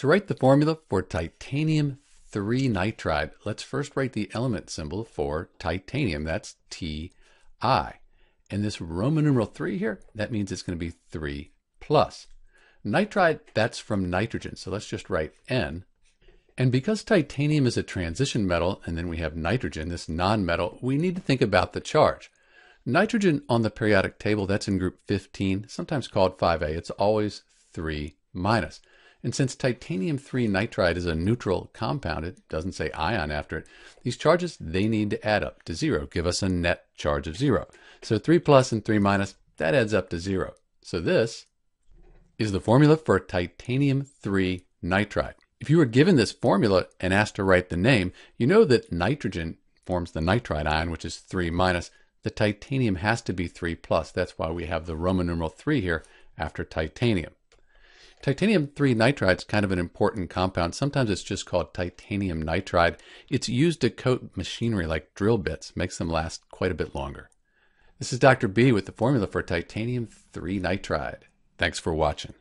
To write the formula for titanium 3 nitride, let's first write the element symbol for titanium. That's Ti. And this Roman numeral 3 here, that means it's going to be 3 plus. Nitride, that's from nitrogen, so let's just write N. And because titanium is a transition metal, and then we have nitrogen, this non-metal, we need to think about the charge. Nitrogen on the periodic table, that's in group 15, sometimes called 5A. It's always 3 minus. And since titanium 3 nitride is a neutral compound, it doesn't say ion after it, these charges, they need to add up to 0, give us a net charge of 0. So 3 plus and 3 minus, that adds up to 0. So this is the formula for titanium 3 nitride. If you were given this formula and asked to write the name, you know that nitrogen forms the nitride ion, which is 3 minus. The titanium has to be 3 plus. That's why we have the Roman numeral 3 here after titanium. Titanium 3 nitride is kind of an important compound. Sometimes it's just called titanium nitride. It's used to coat machinery like drill bits, makes them last quite a bit longer. This is Dr. B with the formula for titanium 3 nitride. Thanks for watching.